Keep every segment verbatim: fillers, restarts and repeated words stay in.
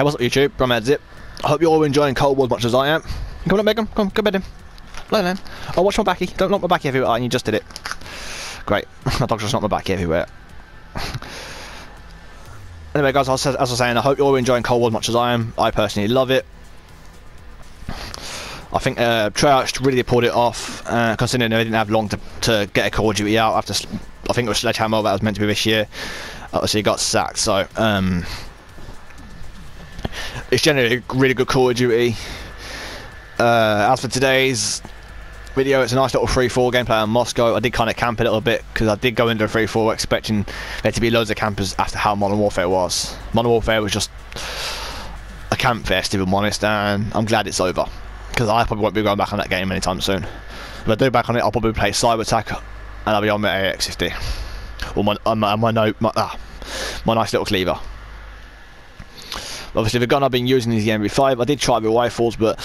Hey, what's up YouTube? BrummyAdz it. I hope you're all enjoying Cold War as much as I am. Come on up, Megan. Come on, go bed him. Hello, man. Oh, watch my backy. Don't knock my backy everywhere. And you just did it. Great. My dog just knocked my backy everywhere. Anyway, guys, as I was saying, I hope you're all enjoying Cold War as much as I am. I personally love it. I think uh, Treyarch really pulled it off, uh, considering they didn't have long to, to get a Call of Duty out after, I think it was Sledgehammer that was meant to be this year. Obviously, it got sacked, so um, it's generally a really good Call of Duty. Uh, as for today's video, it's a nice little three four gameplay on Moscow. I did kind of camp a little bit because I did go into a three four expecting there to be loads of campers after how Modern Warfare was. Modern Warfare was just a camp fest, if I'm honest, and I'm glad it's over, because I probably won't be going back on that game anytime soon. If I do back on it, I'll probably play Cyber Attack and I'll be on my A X fifty. Or my, uh, my, my, no, my, ah, my nice little cleaver. Obviously the gun I've been using is the M B five. I did try with rifles, but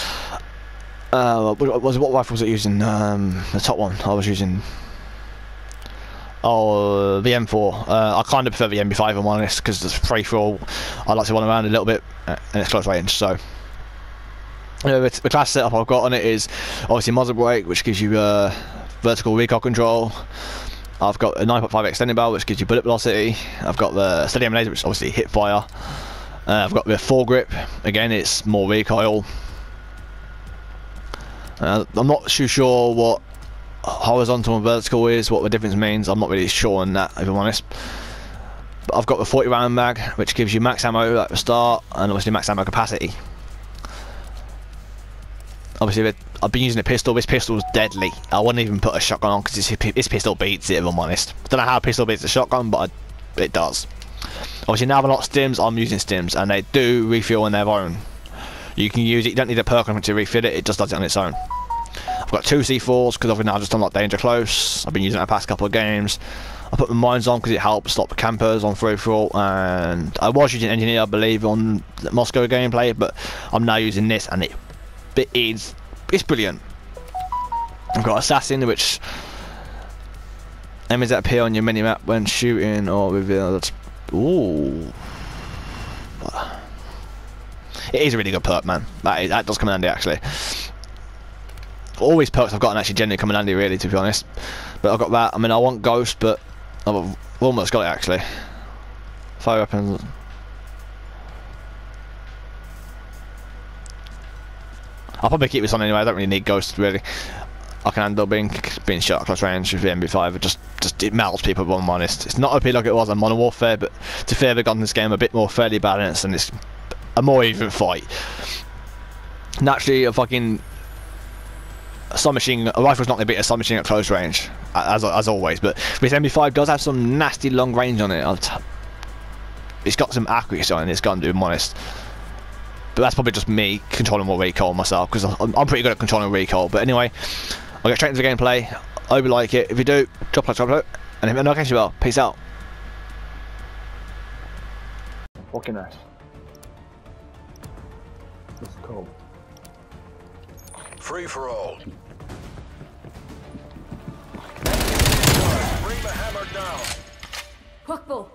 uh, was what rifle was it using? Um, the top one I was using. Oh, the M four. Uh, I kind of prefer the M B five, if I'm honest, because it's free for all. I like to run around a little bit and it's close range, so. Anyway, the class setup I've got on it is obviously muzzle brake, which gives you uh, vertical recoil control. I've got a nine point five extending barrel, which gives you bullet velocity. I've got the Steadyhammer laser, which is obviously hip fire. Uh, I've got the foregrip. Again, it's more recoil. Uh, I'm not too sure what horizontal and vertical is, what the difference means. I'm not really sure on that, if I'm honest. But I've got the forty round mag, which gives you max ammo at the start, and obviously max ammo capacity. Obviously, I've been using a pistol. This pistol's deadly. I wouldn't even put a shotgun on because this, this pistol beats it, if I'm honest. I don't know how a pistol beats a shotgun, but I, it does. Obviously, now they're not stims, I'm using stims, and they do refill on their own. You can use it, you don't need a perk on it to refill it, it just does it on its own. I've got two C fours because I've now just unlocked Danger Close. I've been using it the past couple of games. I put the mines on because it helps stop campers on free for all, and I was using Engineer, I believe, on the Moscow gameplay, but I'm now using this, and it. But it's, it's brilliant. I've got Assassin, which enemies that appear on your minimap when shooting or revealed. Ooh. It is a really good perk, man. That, is, that does come in handy, actually. All these perks I've gotten actually generally come in handy, really, to be honest. But I've got that. I mean, I want Ghost, but I've almost got it, actually. Fire weapons. I'll probably keep this on anyway. I don't really need Ghosts, really. I can handle being being shot at close range with the M B five. It just just it melts people, if I'm honest. It's not O P like it was in Modern Warfare, but to fair, they've gotten this game a bit more fairly balanced and it's a more even fight. Naturally, a fucking submachine, a rifle's not going to beat a submachine at close range, as as always. But this M B five does have some nasty long range on it. It's got some accuracy on this gun, to be honest. But that's probably just me controlling more recoil myself, because I'm, I'm pretty good at controlling recoil. But anyway, I'll get straight into the gameplay. I hope you like it. If you do, drop a like, drop a like, and hit the notification bell. Peace out. Fucking nice. This is cool. Free for all. Bring the hammer down. Hookball.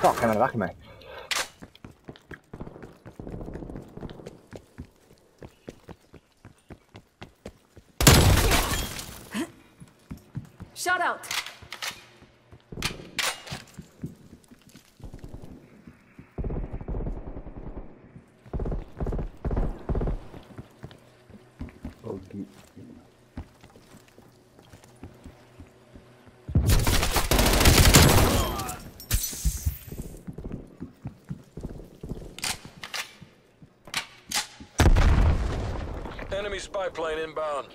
Oh, came out of the back of me. Shut out. Oh, deep. Enemy spy plane inbound.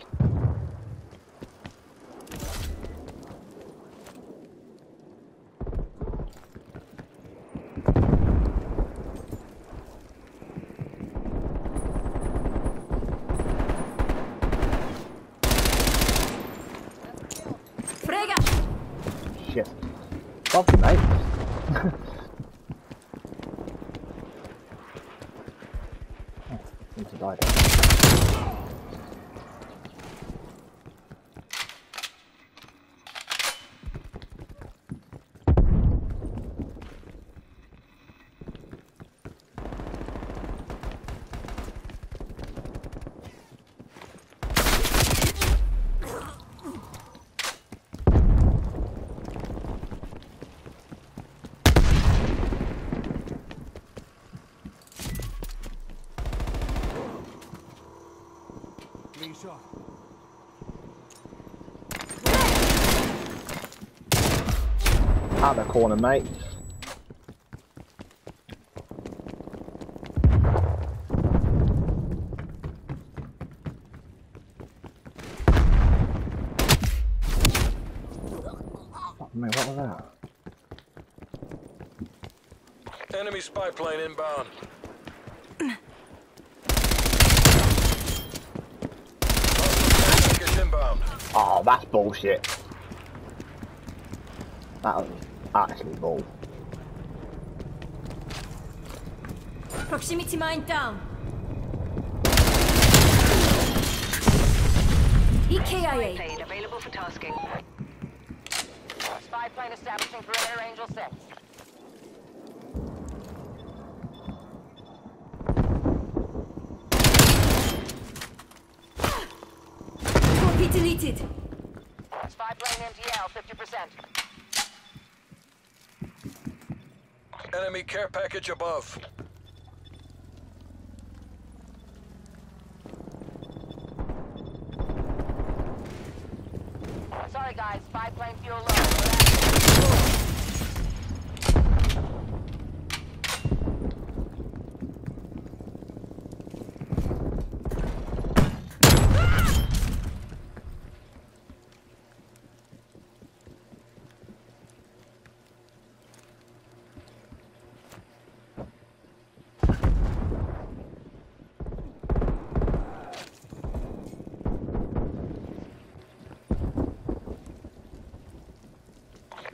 Frega. Shit. Fucking nice. Need to die there. Out of the corner, mate. Fuck me, what was that? Enemy spy plane inbound. Oh, that's bullshit. That was actually bull. Proximity mine down. E K I A. Plane available for tasking. Spy plane establishing perimeter range all set. Deleted. Spy plane M T L fifty percent. Enemy care package above. Sorry guys, spy plane fuel low.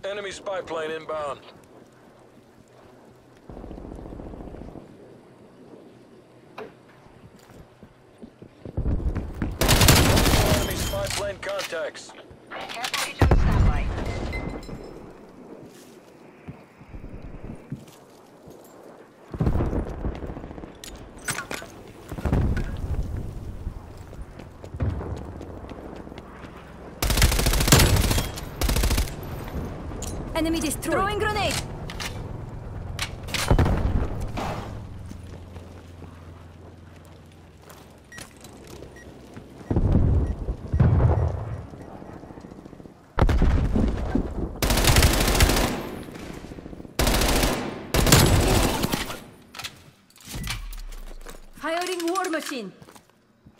Enemy spy plane inbound. Enemy spy plane contacts. Care package on standby. Enemy destroyed. Throwing grenade. Firing war machine.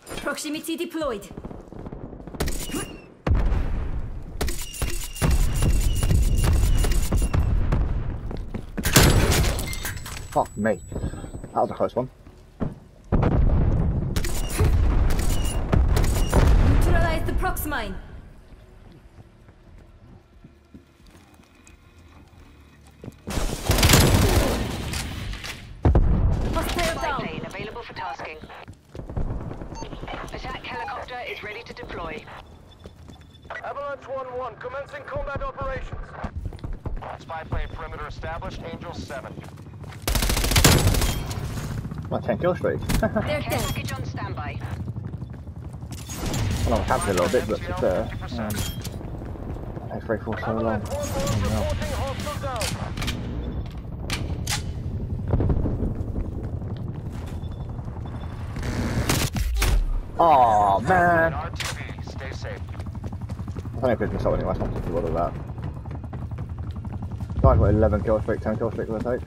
Proximity deployed. Fuck me. That was a close one. Neutralize the prox mine. Hostile down. Plane available for tasking. Attack helicopter is ready to deploy. Avalanche one one, commencing combat operations. Spy plane perimeter established, Angel seven. My ten kill streak. They're dead. Package on standby. Well, I'm happy a little bit, but it's there. Um, I pray for so long. Oh, no. Oh man! I think I could consult anyway. I can't do a lot of that. I've got eleven kill streak, ten kill streak, let's take.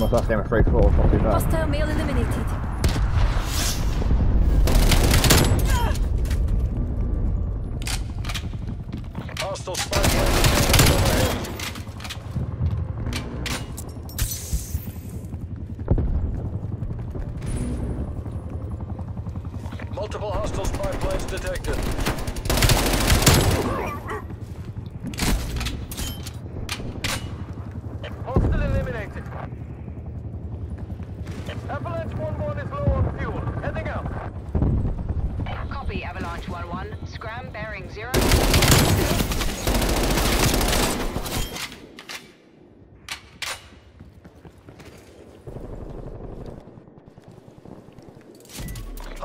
My first game of three four, not too bad. Hostile male eliminated. Hostile spy. Multiple hostile spy planes detected.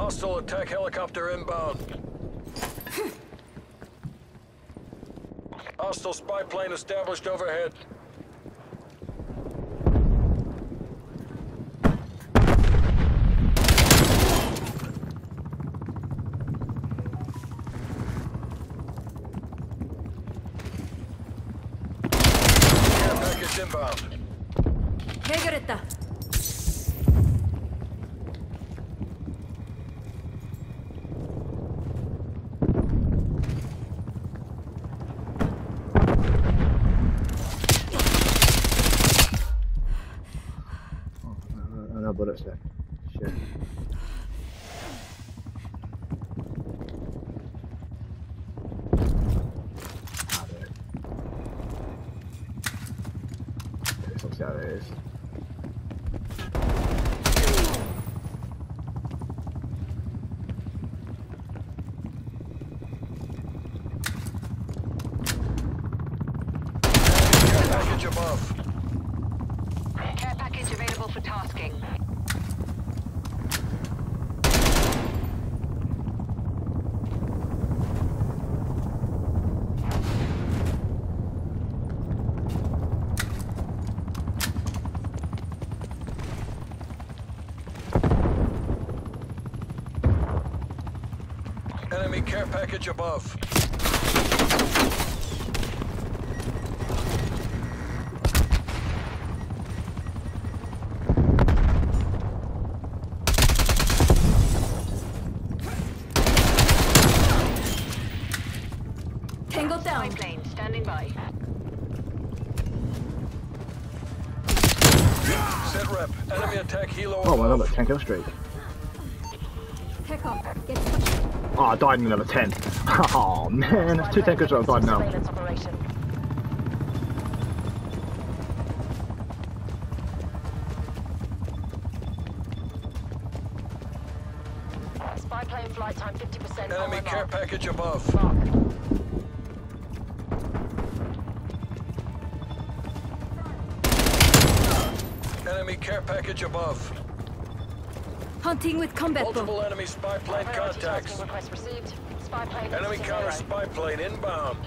Hostile attack helicopter inbound. Hostile spy plane established overhead. Care package above. Tangle down. Plane standing by. Set rep. Enemy attack helo. Oh, well, look, tank straight. Take off. Get some. Oh, I died in another ten. Oh man, that's two tankers that I've died now. Spy plane flight time fifty percent. Enemy care package above. Mark. Enemy care package above. Hunting with combat boat. Multiple enemy spy plane contacts. Request received. Spy plane enemy counter spy plane inbound.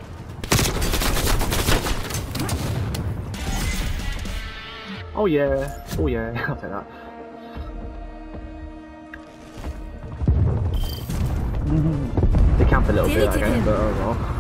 Oh yeah. Oh yeah. I'll take that. Mm-hmm. They camped a little bit, I guess, but oh well.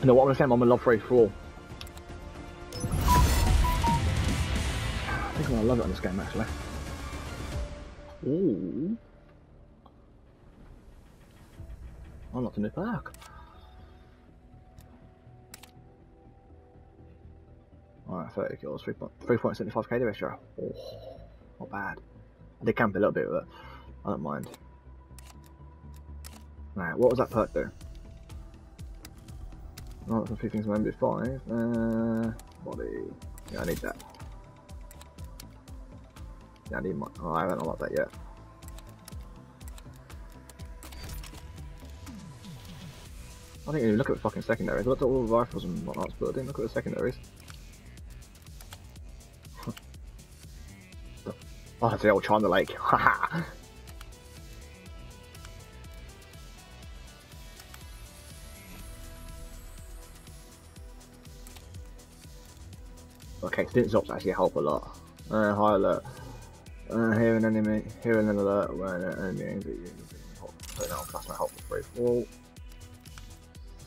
You know what I'm saying? I'm a love for for all. I think I'm gonna love it on this game actually. Ooh. I unlocked a new perk. Alright, thirty kills, three point seven five K the ratio. Oh, not bad. I did camp a little bit with it. I don't mind. Alright, what was that perk do? Oh, that's a few things on M B five. Uh, body. Yeah, I need that. Yeah, I need my. Oh, I haven't unlocked that yet. I think you look at the fucking secondaries. I looked at all the rifles and whatnot, but I didn't look at the secondaries. Oh, that's the old China Lake. Haha! Okay, stint drops actually help a lot. Uh, high alert. Uh, hear an enemy. Hear an alert when an enemy aims at you. So now that's not helpful for free. Well,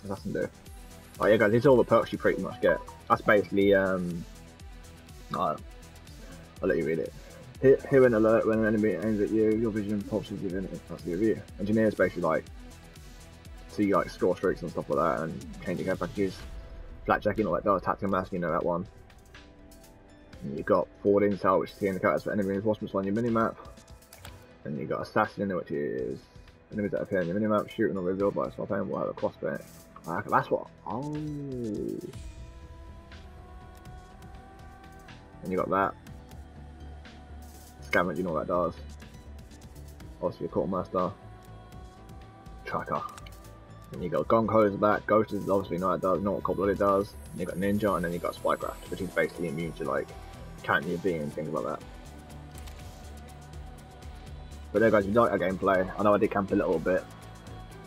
that's nothing to do. Oh yeah, guys, these are all the perks you pretty much get. That's basically um. Uh, I'll let you read it. Hear, hear an alert when an enemy aims at you. Your vision pops with your capacity of view. Engineers basically like see like score streaks and stuff like that, and changing game packages, blackjacking, all that. That tactical mask, you know that one. You've got forward intel, which is the indicators for enemy reinforcements on your minimap. Then you've got assassin, which is enemies that appear on your minimap, shooting or revealed by a spy plane will have a crossbow. Uh, that's what. Oh. Then you got that. Scavenging, all that does. obviously a quartermaster, tracker. And you got Gonko's back, Ghost is obviously not what it does, not what Cold Blooded does. And you got Ninja, and then you got Spycraft, which is basically immune to like counting your being and things like that. But there guys, if you like our gameplay, I know I did camp a little bit.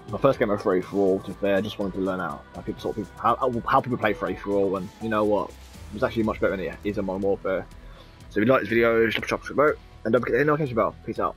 My first game of free for all, to be fair, I just wanted to learn how people sort of people, how, how people play free for all, and you know what? It was actually much better than it is in Modern Warfare. So if you like this video, just drop a like, and don't forget to hit the notification bell. Peace out.